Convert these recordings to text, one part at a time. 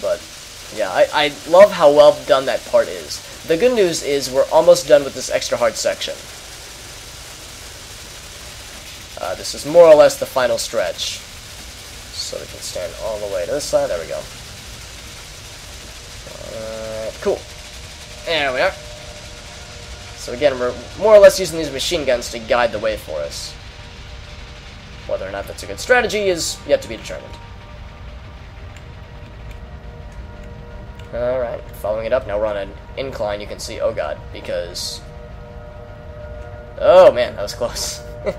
But yeah, I love how well done that part is. The good news is we're almost done with this extra hard section. This is more or less the final stretch. So we can stand all the way to this side. There we go. Cool. There we are. So again, we're more or less using these machine guns to guide the way for us. Whether or not that's a good strategy is yet to be determined. Alright, following it up, now we're on an incline, you can see, oh god, because... Oh man, that was close. You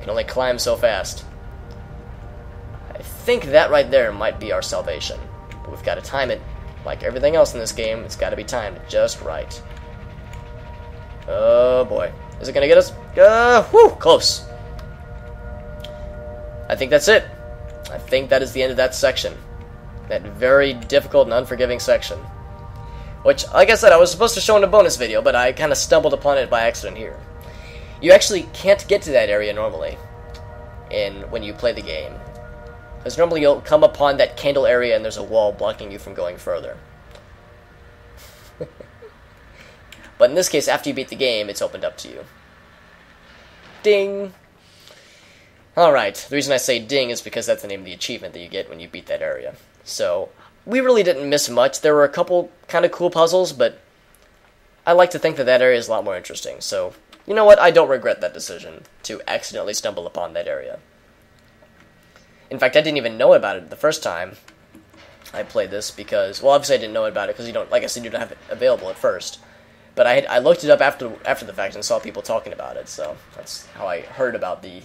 can only climb so fast. I think that right there might be our salvation. But we've got to time it. Like everything else in this game, it's got to be timed just right. Oh boy. Is it going to get us? Whew, close. I think that's it. I think that is the end of that section. That very difficult and unforgiving section. Which, like I said, I was supposed to show in a bonus video, but I kind of stumbled upon it by accident here. You actually can't get to that area normally when you play the game. Because normally you'll come upon that candle area and there's a wall blocking you from going further. But in this case, after you beat the game, it's opened up to you. Ding! Alright, the reason I say ding is because that's the name of the achievement that you get when you beat that area. So, we really didn't miss much. There were a couple kind of cool puzzles, but I like to think that that area is a lot more interesting. So, you know what? I don't regret that decision to accidentally stumble upon that area. In fact, I didn't even know about it the first time I played this because... Well, obviously I didn't know about it because, you don't, like I said, you don't have it available at first. But I looked it up after the fact and saw people talking about it, so that's how I heard about the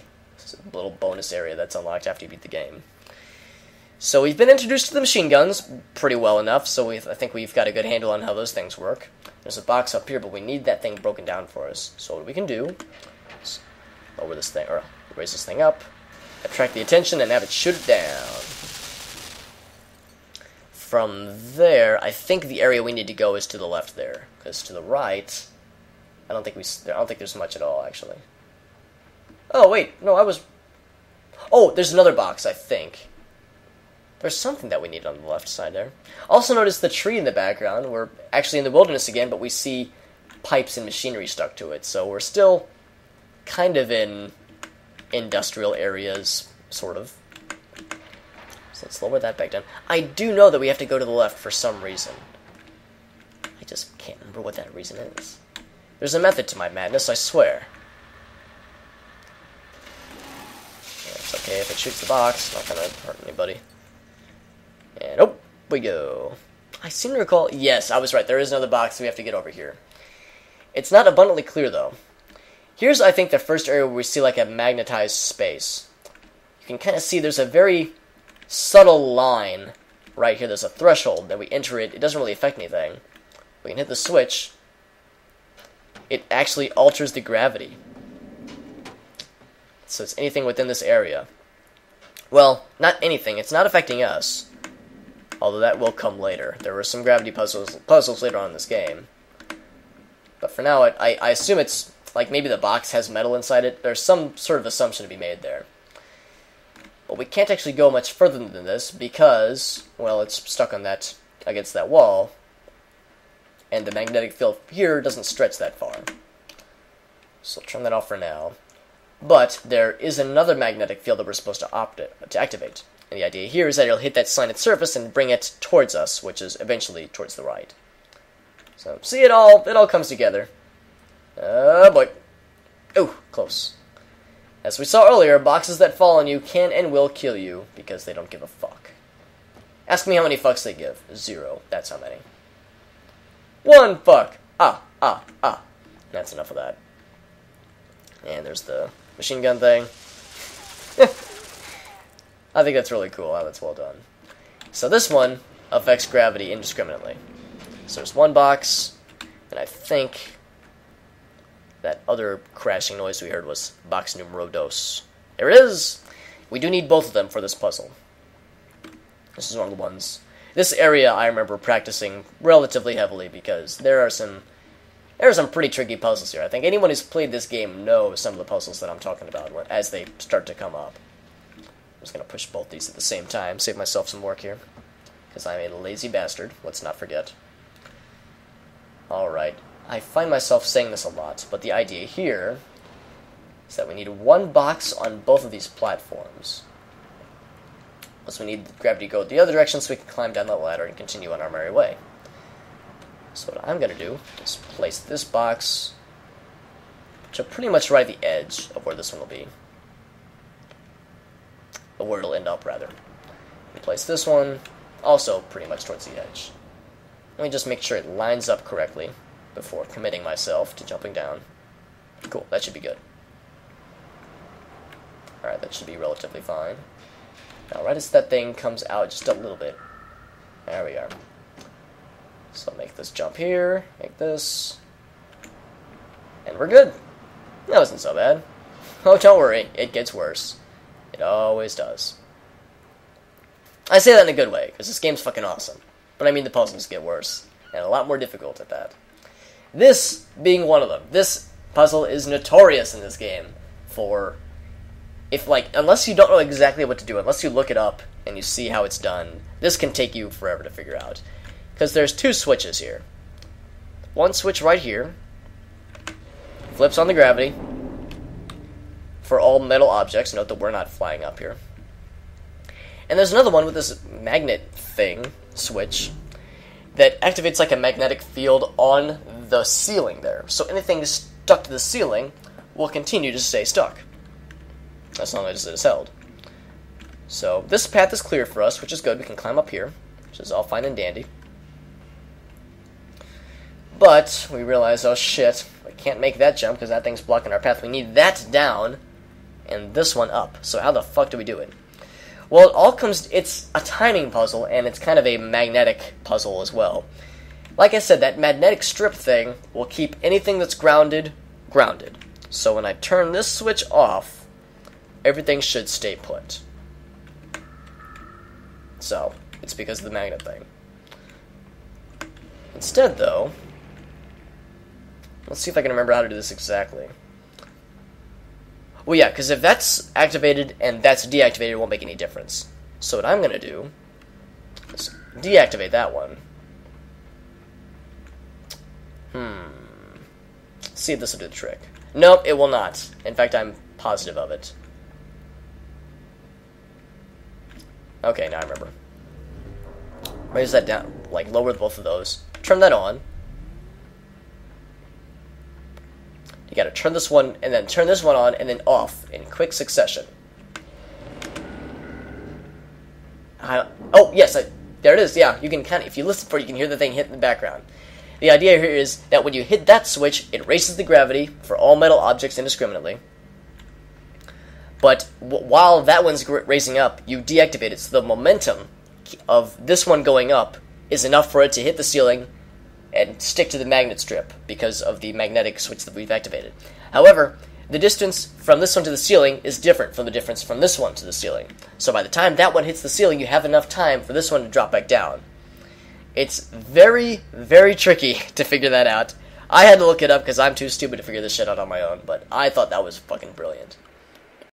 little bonus area that's unlocked after you beat the game. So we've been introduced to the machine guns pretty well enough, so I think we've got a good handle on how those things work. There's a box up here, but we need that thing broken down for us. So what we can do is lower this thing, or raise this thing up, attract the attention, and have it shoot it down. From there, I think the area we need to go is to the left there, because to the right, I don't think there's much at all, actually. Oh, wait, no, oh, there's another box, I think. There's something that we need on the left side there. Also notice the tree in the background. We're actually in the wilderness again, but we see pipes and machinery stuck to it, so we're still kind of in industrial areas, sort of. So let's lower that back down. I do know that we have to go to the left for some reason. I just can't remember what that reason is. There's a method to my madness, I swear. Okay, if it shoots the box, not gonna hurt anybody. And oh, we go. I seem to recall, yes, I was right, there is another box we have to get over here. It's not abundantly clear though. Here's, I think, the first area where we see like a magnetized space. You can kind of see there's a very subtle line right here. There's a threshold that we enter it. It doesn't really affect anything. We can hit the switch. It actually alters the gravity. So it's anything within this area. Well, not anything. It's not affecting us. Although that will come later. There were some gravity puzzles later on in this game. But for now, I assume it's... Like, maybe the box has metal inside it. There's some sort of assumption to be made there. But we can't actually go much further than this because... Well, it's stuck on that... against that wall. And the magnetic field here doesn't stretch that far. So I'll turn that off for now. But there is another magnetic field that we're supposed to activate. And the idea here is that it'll hit that slanted surface and bring it towards us, which is eventually towards the right. So, see, it all comes together. Oh, boy. Ooh, close. As we saw earlier, boxes that fall on you can and will kill you because they don't give a fuck. Ask me how many fucks they give. 0. That's how many. 1 fuck. Ah. That's enough of that. And there's the... machine gun thing. I think that's really cool how that's well done. So this one affects gravity indiscriminately. So there's one box, and I think that other crashing noise we heard was box numero dos. There it is! We do need both of them for this puzzle. This is one of the ones. This area I remember practicing relatively heavily because there are some pretty tricky puzzles here. I think anyone who's played this game knows some of the puzzles that I'm talking about as they start to come up. I'm just going to push both these at the same time, save myself some work here. because I'm a lazy bastard, let's not forget. Alright, I find myself saying this a lot, but the idea here is that we need one box on both of these platforms. Plus we need gravity to go the other direction so we can climb down that ladder and continue on our merry way. So what I'm going to do is place this box to pretty much right at the edge of where this one will be. Or where it'll end up, rather. We place this one also pretty much towards the edge. Let me just make sure it lines up correctly before committing myself to jumping down. Cool, that should be good. Alright, that should be relatively fine. Now, right as that thing comes out just a little bit, there we are. So make this jump here, make this, and we're good. That wasn't so bad. Oh, don't worry, it gets worse. It always does. I say that in a good way, because this game's fucking awesome. But I mean the puzzles get worse, and a lot more difficult at that. This being one of them. This puzzle is notorious in this game for... If, like, unless you don't know exactly what to do, unless you look it up and you see how it's done, this can take you forever to figure out. Because there's two switches here. One switch right here flips on the gravity for all metal objects. Note that we're not flying up here. And there's another one with this magnet thing, switch, that activates like a magnetic field on the ceiling there. So anything stuck to the ceiling will continue to stay stuck, as long as it is held. So this path is clear for us, which is good. We can climb up here, which is all fine and dandy. But we realize, oh shit, we can't make that jump because that thing's blocking our path. We need that down and this one up. So how the fuck do we do it? Well, it all comes... It's a timing puzzle, and it's kind of a magnetic puzzle as well. Like I said, that magnetic strip thing will keep anything that's grounded, grounded. So when I turn this switch off, everything should stay put. So, it's because of the magnet thing. Instead, though, let's see if I can remember how to do this exactly. Well, yeah, because if that's activated and that's deactivated, it won't make any difference. So what I'm going to do is deactivate that one. Let's see if this will do the trick. Nope, it will not. In fact, I'm positive of it. Okay, now I remember. Raise that down, like lower both of those. Turn that on. You gotta turn this one, and then turn this one on, and then off in quick succession. There it is. Yeah, you can kind of, if you listen for it, you can hear the thing hit in the background. The idea here is that when you hit that switch, it raises the gravity for all metal objects indiscriminately. But while that one's raising up, you deactivate it. So the momentum of this one going up is enough for it to hit the ceiling and stick to the magnet strip because of the magnetic switch that we've activated. However, the distance from this one to the ceiling is different from the difference from this one to the ceiling. So by the time that one hits the ceiling, you have enough time for this one to drop back down. It's very, very tricky to figure that out. I had to look it up because I'm too stupid to figure this shit out on my own, but I thought that was fucking brilliant.